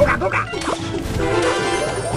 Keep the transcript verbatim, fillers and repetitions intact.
Go, go, go, go.